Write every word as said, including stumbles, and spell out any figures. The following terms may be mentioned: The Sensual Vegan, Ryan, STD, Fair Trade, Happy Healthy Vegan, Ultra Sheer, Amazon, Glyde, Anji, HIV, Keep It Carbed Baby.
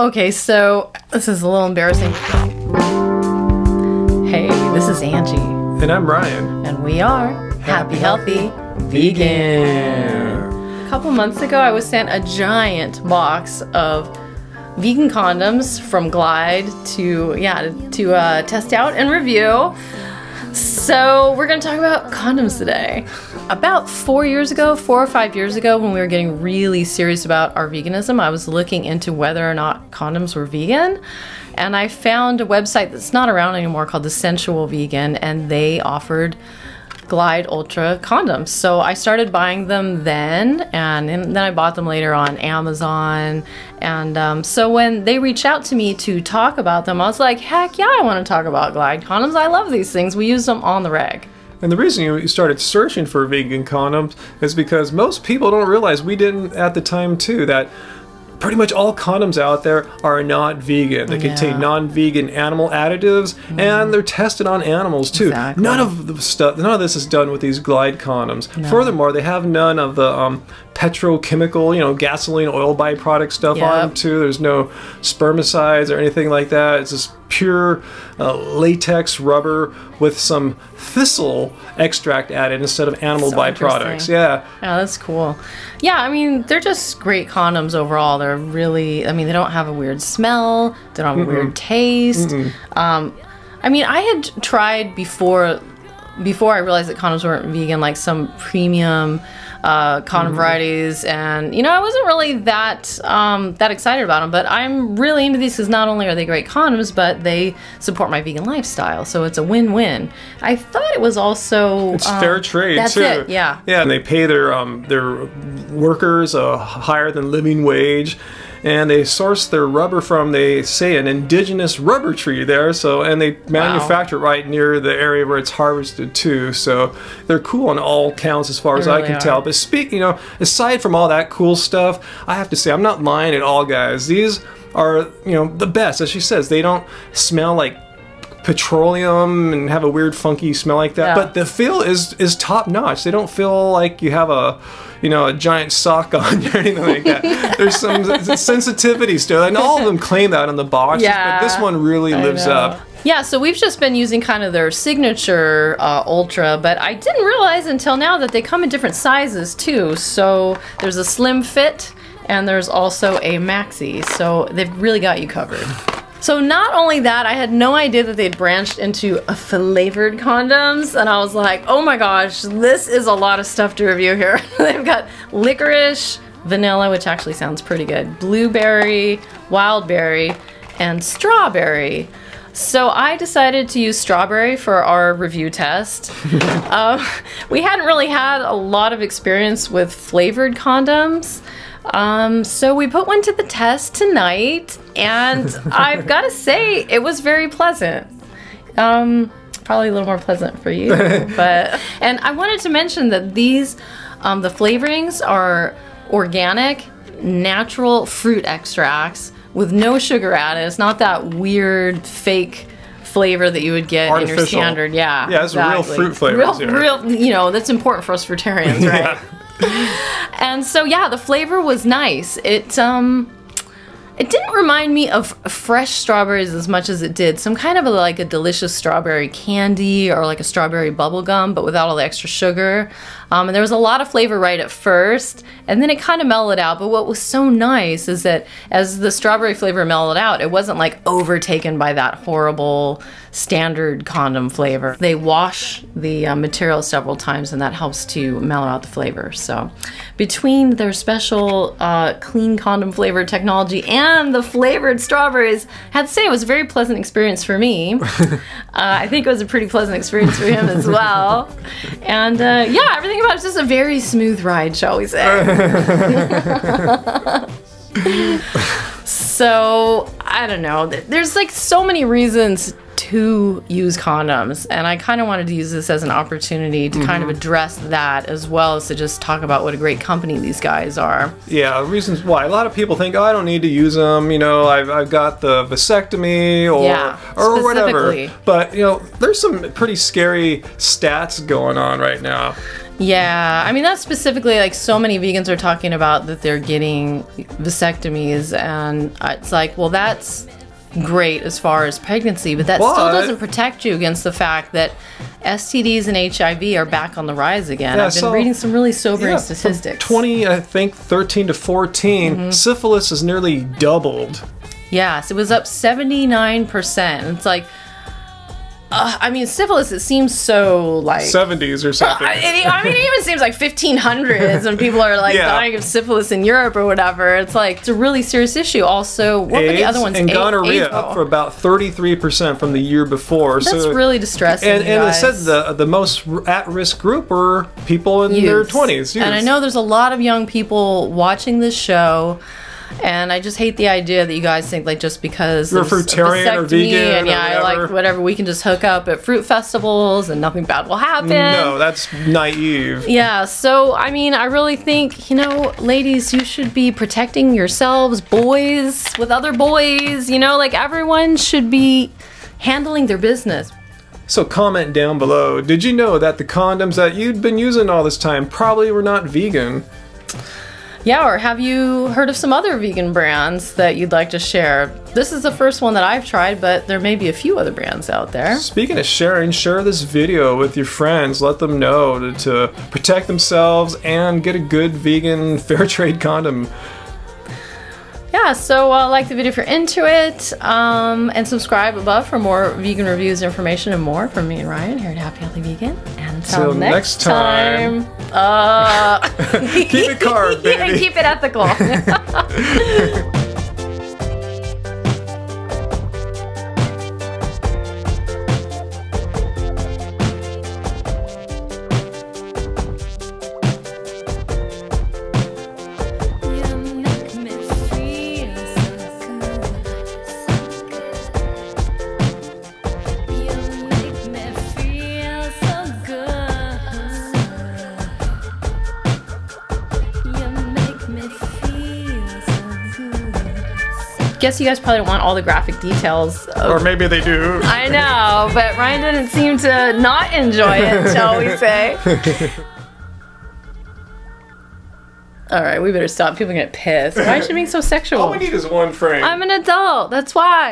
Okay, so this is a little embarrassing. Hey, this is Angie. And I'm Ryan. And we are Happy, Happy Healthy Vegan. Vegan. A couple months ago, I was sent a giant box of vegan condoms from Glyde to, yeah, to uh, test out and review. So we're gonna talk about condoms today. About four years ago, four or five years ago, when we were getting really serious about our veganism, I was looking into whether or not condoms were vegan. And I found a website that's not around anymore called The Sensual Vegan, and they offered Glyde Ultra condoms. So I started buying them then, and then I bought them later on Amazon. And um, so when they reached out to me to talk about them, I was like, heck yeah, I want to talk about Glyde condoms. I love these things. We use them on the reg. And the reason you started searching for vegan condoms is because most people don't realize, we didn't at the time too, that pretty much all condoms out there are not vegan. They yeah. contain non-vegan animal additives, mm. and they're tested on animals too. Exactly. None of the stuff, none of this is done with these Glyde condoms. No. Furthermore, they have none of the um, petrochemical, you know, gasoline, oil byproduct stuff yep. on them too. There's no spermicides or anything like that. It's just pure uh, latex rubber with some thistle extract added instead of animal so byproducts. Yeah. Yeah, that's cool. Yeah, I mean, they're just great condoms overall. They're really, I mean, they don't have a weird smell. They don't have mm-mm. a weird taste. Mm-mm. Um, I mean, I had tried before, before I realized that condoms weren't vegan, like some premium uh, condom mm-hmm. varieties, and you know, I wasn't really that um, that excited about them. But I'm really into these because not only are they great condoms, but they support my vegan lifestyle, so it's a win-win. I thought it was also it's um, fair trade that's too. It. Yeah, yeah, and they pay their um, their workers a higher than living wage. And they source their rubber from, they say, an indigenous rubber tree there. So, and they manufacture wow. it right near the area where it's harvested too. So they're cool on all counts as far they as really I can are. tell. But speak, you know, aside from all that cool stuff, I have to say I'm not lying at all, guys. These are, you know, the best. As she says, they don't smell like petroleum and have a weird funky smell like that. Yeah. But the feel is is top notch. They don't feel like you have a, you know, a giant sock on or anything like that. There's some sensitivity still, and all of them claim that on the boxes. Yeah, but this one really I lives know. up. Yeah, so we've just been using kind of their signature uh, Ultra, but I didn't realize until now that they come in different sizes too. So there's a slim fit and there's also a maxi. So they've really got you covered. So not only that, I had no idea that they'd branched into a flavored condoms, and I was like, oh my gosh, this is a lot of stuff to review here. They've got licorice, vanilla, which actually sounds pretty good, blueberry, wildberry, and strawberry. So I decided to use strawberry for our review test. uh, we hadn't really had a lot of experience with flavored condoms. Um, so we put one to the test tonight, and I've got to say it was very pleasant. Um, probably a little more pleasant for you, but, and I wanted to mention that these, um, the flavorings are organic, natural fruit extracts with no sugar added. It's not that weird fake flavor that you would get Artificial. in your standard. Yeah, yeah, it's exactly. real fruit flavors. Real, yeah. real, you know, that's important for us fruitarians, right? Yeah. And so yeah, the flavor was nice. It um it didn't remind me of fresh strawberries as much as it did some kind of a, like a delicious strawberry candy or like a strawberry bubble gum, but without all the extra sugar. Um, and there was a lot of flavor right at first, and then it kind of mellowed out. But what was so nice is that as the strawberry flavor mellowed out, it wasn't like overtaken by that horrible standard condom flavor. They wash the uh, material several times, and that helps to mellow out the flavor. So between their special uh, clean condom flavor technology and the flavored strawberries, I had to say it was a very pleasant experience for me. uh, I think it was a pretty pleasant experience for him as well. And uh, yeah, everything about it was just a very smooth ride, shall we say. So, I don't know. There's like so many reasons to use condoms, and I kind of wanted to use this as an opportunity to mm-hmm. kind of address that, as well as to just talk about what a great company these guys are. Yeah, reasons why. A lot of people think, oh, I don't need to use them, you know, I've, I've got the vasectomy or, yeah, or whatever. But, you know, there's some pretty scary stats going on right now. Yeah, I mean, that's specifically, like, so many vegans are talking about that they're getting vasectomies, and it's like, well, that's great as far as pregnancy, but that but, still doesn't protect you against the fact that S T Ds and H I V are back on the rise again. Yeah, I've been so, reading some really sobering yeah, statistics. From twenty, I think, thirteen to fourteen, mm-hmm. syphilis has nearly doubled. Yes, it was up seventy-nine percent. It's like, Uh, I mean, syphilis, it seems so like... seventies or something. Uh, it, I mean, it even seems like fifteen hundreds when people are like yeah. dying of syphilis in Europe or whatever. It's like, it's a really serious issue. Also, what AIDS were the other ones? And AIDS, gonorrhea AIDS, up for about thirty-three percent from the year before. That's so, really distressing, And, and it said the, the most at-risk group were people in youth. Their twenties. Youth. And I know there's a lot of young people watching this show. And I just hate the idea that you guys think, like, just because you're fruitarian or vegan and yeah, or whatever. like whatever, we can just hook up at fruit festivals and nothing bad will happen. No, that's naive. Yeah, so I mean, I really think, you know, ladies, you should be protecting yourselves, boys with other boys, you know, like everyone should be handling their business. So comment down below, did you know that the condoms that you'd been using all this time probably were not vegan? Yeah, or have you heard of some other vegan brands that you'd like to share? This is the first one that I've tried, but there may be a few other brands out there. Speaking of sharing, share this video with your friends. Let them know to, to protect themselves and get a good vegan fair trade condom. Yeah, so uh, like the video if you're into it, um, and subscribe above for more vegan reviews, information, and more from me and Ryan here at Happy Healthy Vegan. And until next, next time, time uh, keep it carb, baby. And keep it ethical. Guess you guys probably don't want all the graphic details. Of, or maybe they do. I know, but Ryan didn't seem to not enjoy it, shall we say. All right, we better stop. People are gonna get pissed. Why is she being so sexual? All we need is one frame. I'm an adult, that's why.